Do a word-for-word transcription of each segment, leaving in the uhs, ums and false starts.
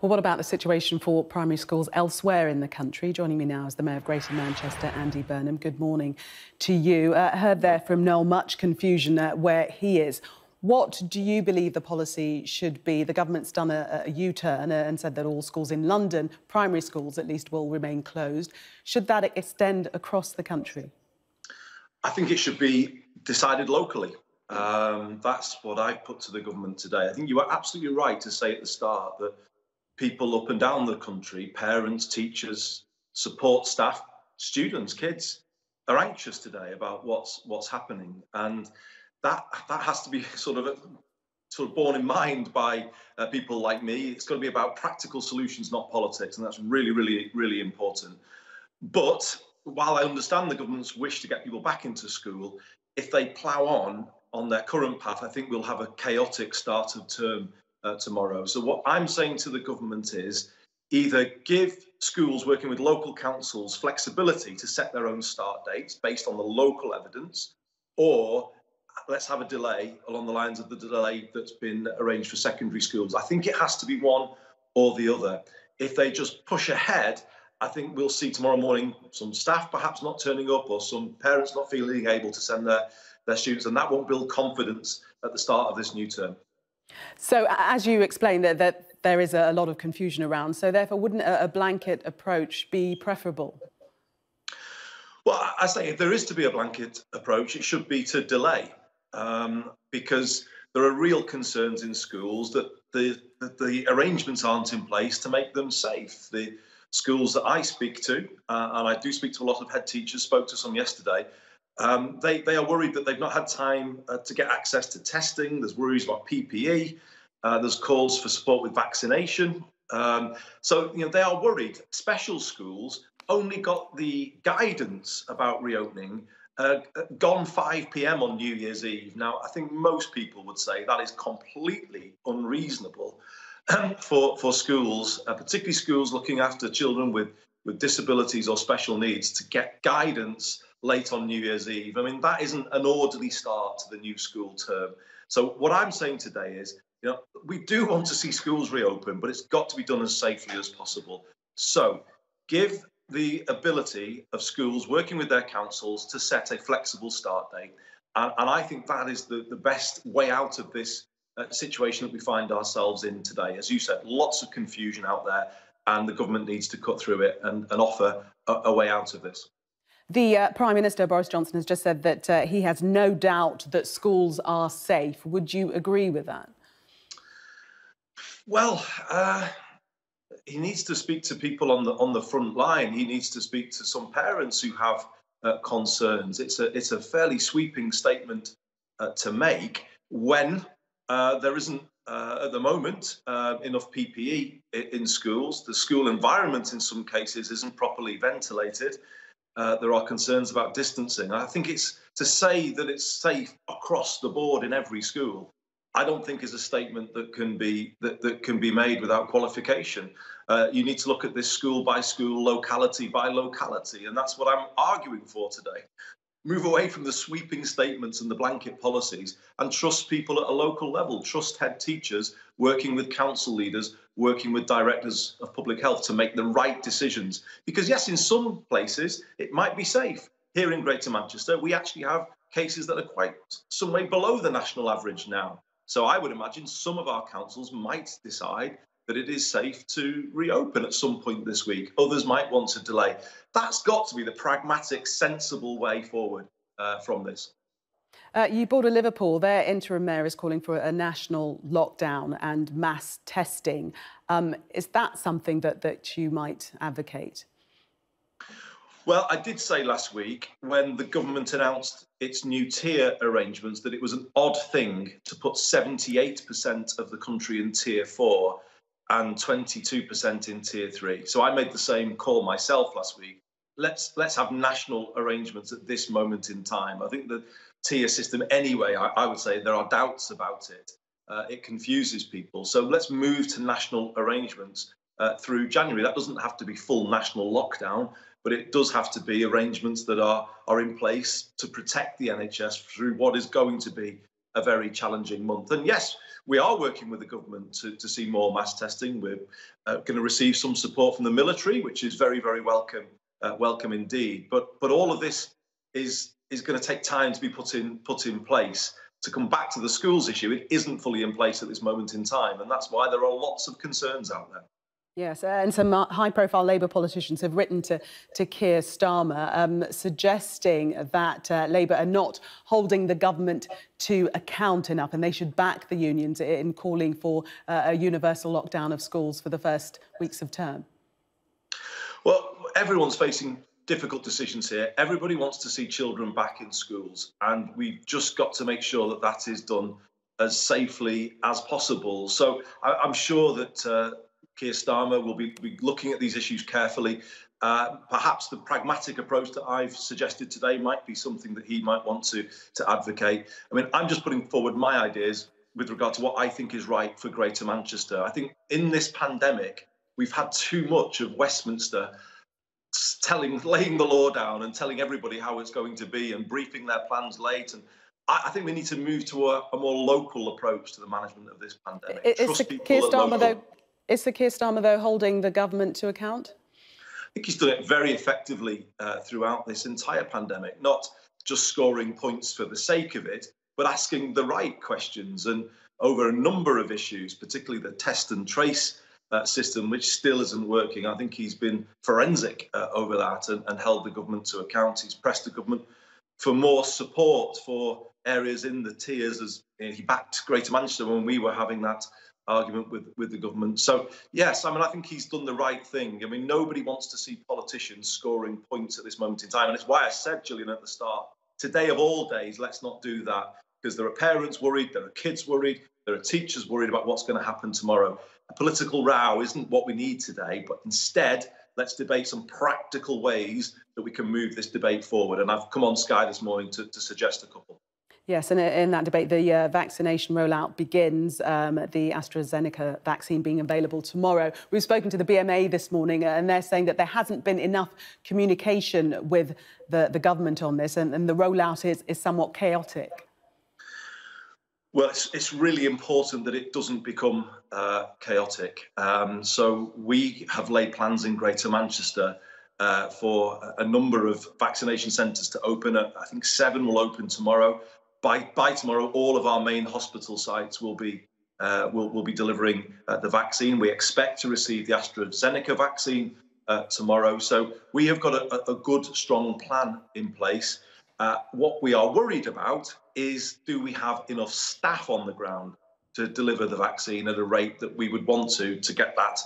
Well, what about the situation for primary schools elsewhere in the country? Joining me now is the Mayor of Greater Manchester, Andy Burnham. Good morning to you. Uh, heard there from Noel much confusion uh, where he is. What do you believe the policy should be? The government's done a, a U-turn and said that all schools in London, primary schools at least, will remain closed. Should that extend across the country? I think it should be decided locally. Um, that's what I put to the government today. I think you were absolutely right to say at the start that people up and down the country, parents, teachers, support staff, students, kids, are anxious today about what's what's happening, and that that has to be sort of a, sort of borne in mind by uh, people like me. It's got to be about practical solutions, not politics, and that's really, really, really important. But while I understand the government's wish to get people back into school, if they plough on on their current path, I think we'll have a chaotic start of term uh, tomorrow. So what I'm saying to the government is either give schools working with local councils flexibility to set their own start dates based on the local evidence, or let's have a delay along the lines of the delay that's been arranged for secondary schools. I think it has to be one or the other. If they just push ahead, I think we'll see tomorrow morning some staff perhaps not turning up or some parents not feeling able to send their, their students, and that won't build confidence at the start of this new term. So, as you explained, that, that there is a lot of confusion around, so therefore wouldn't a, a blanket approach be preferable? Well, I say if there is to be a blanket approach, it should be to delay. Um, because there are real concerns in schools that the, that the arrangements aren't in place to make them safe. The schools that I speak to, uh, and I do speak to a lot of head teachers, spoke to some yesterday, um, they, they are worried that they've not had time uh, to get access to testing. There's worries about P P E. Uh, there's calls for support with vaccination. Um, so, you know, they are worried. Special schools only got the guidance about reopening Uh, gone five p m on New Year's Eve. Now, I think most people would say that is completely unreasonable for, for schools, uh, particularly schools looking after children with, with disabilities or special needs, to get guidance late on New Year's Eve. I mean, that isn't an orderly start to the new school term. So what I'm saying today is, you know, we do want to see schools reopen, but it's got to be done as safely as possible. So give the ability of schools working with their councils to set a flexible start date. And, and I think that is the, the best way out of this uh, situation that we find ourselves in today. As you said, lots of confusion out there, and the government needs to cut through it and, and offer a, a way out of this. The uh, Prime Minister, Boris Johnson, has just said that uh, he has no doubt that schools are safe. Would you agree with that? Well, uh... he needs to speak to people on the on the front line. He needs to speak to some parents who have uh, concerns. It's a it's a fairly sweeping statement uh, to make when uh, there isn't uh, at the moment uh, enough P P E in schools. The school environment in some cases isn't properly ventilated. Uh, there are concerns about distancing. I think it's to say that it's safe across the board in every school, I don't think is a statement that can be that, that can be made without qualification. Uh, you need to look at this school by school, locality by locality, and that's what I'm arguing for today. Move away from the sweeping statements and the blanket policies and trust people at a local level, trust head teachers working with council leaders, working with directors of public health to make the right decisions. Because yes, in some places it might be safe. Here in Greater Manchester, we actually have cases that are quite some way below the national average now. So I would imagine some of our councils might decide that it is safe to reopen at some point this week. Others might want to delay. That's got to be the pragmatic, sensible way forward uh, from this. Uh, you border Liverpool. Their interim mayor is calling for a national lockdown and mass testing. Um, is that something that, that you might advocate? Well, I did say last week when the government announced its new tier arrangements that it was an odd thing to put seventy-eight percent of the country in tier four and twenty-two percent in tier three. So I made the same call myself last week. Let's let's have national arrangements at this moment in time. I think the tier system anyway, I, I would say there are doubts about it. Uh, it confuses people. So let's move to national arrangements uh, through January. That doesn't have to be full national lockdown, but it does have to be arrangements that are, are in place to protect the N H S through what is going to be a very challenging month. And yes, we are working with the government to, to see more mass testing. We're uh, going to receive some support from the military, which is very, very welcome, uh, welcome indeed. But but all of this is is going to take time to be put in put in place. To come back to the schools issue, it isn't fully in place at this moment in time, and that's why there are lots of concerns out there. Yes, and some high-profile Labour politicians have written to, to Keir Starmer um, suggesting that uh, Labour are not holding the government to account enough and they should back the unions in calling for uh, a universal lockdown of schools for the first weeks of term. Well, everyone's facing difficult decisions here. Everybody wants to see children back in schools, and we've just got to make sure that that is done as safely as possible. So I, I'm sure that... Uh, Keir Starmer will be, be looking at these issues carefully. Uh, perhaps the pragmatic approach that I've suggested today might be something that he might want to, to advocate. I mean, I'm just putting forward my ideas with regard to what I think is right for Greater Manchester. I think in this pandemic, we've had too much of Westminster telling, laying the law down and telling everybody how it's going to be and briefing their plans late. And I think we need to move to a, a more local approach to the management of this pandemic. It's Keir Starmer, though. Is the Keir Starmer, though, holding the government to account? I think he's done it very effectively uh, throughout this entire pandemic, not just scoring points for the sake of it, but asking the right questions and over a number of issues, particularly the test and trace uh, system, which still isn't working. I think he's been forensic uh, over that and, and held the government to account. He's pressed the government for more support for areas in the tiers, as you know, he backed Greater Manchester when we were having that argument with, with the government. So, yes, I mean, I think he's done the right thing. I mean, nobody wants to see politicians scoring points at this moment in time. And it's why I said, Gillian, at the start, today of all days, let's not do that, because there are parents worried, there are kids worried, there are teachers worried about what's going to happen tomorrow. A political row isn't what we need today, but instead, let's debate some practical ways that we can move this debate forward. And I've come on Sky this morning to, to suggest a couple. Yes, and in that debate, the uh, vaccination rollout begins, um, the AstraZeneca vaccine being available tomorrow. We've spoken to the B M A this morning, and they're saying that there hasn't been enough communication with the, the government on this, and, and the rollout is, is somewhat chaotic. Well, it's, it's really important that it doesn't become uh, chaotic. Um, so we have laid plans in Greater Manchester uh, for a number of vaccination centres to open. I think seven will open tomorrow. By, by tomorrow, all of our main hospital sites will be uh, will, will be delivering uh, the vaccine. We expect to receive the AstraZeneca vaccine uh, tomorrow. So we have got a, a good, strong plan in place. Uh, what we are worried about is, do we have enough staff on the ground to deliver the vaccine at a rate that we would want to, to get that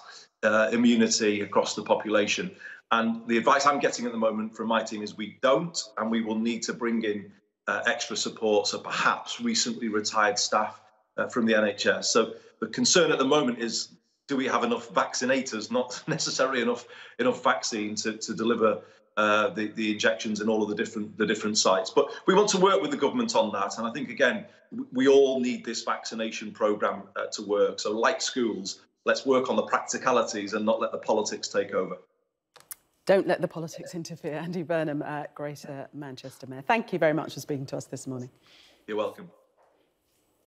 uh, immunity across the population? And the advice I'm getting at the moment from my team is we don't, and we will need to bring in Uh, extra support, so perhaps recently retired staff uh, from the N H S. So the concern at the moment is, do we have enough vaccinators, not necessarily enough enough vaccine to, to deliver uh, the, the injections in all of the different the different sites. But we want to work with the government on that, and I think, again, we all need this vaccination programme uh, to work. So like schools, let's work on the practicalities and not let the politics take over. Don't let the politics interfere. Andy Burnham, uh, Greater Manchester Mayor. Thank you very much for speaking to us this morning. You're welcome.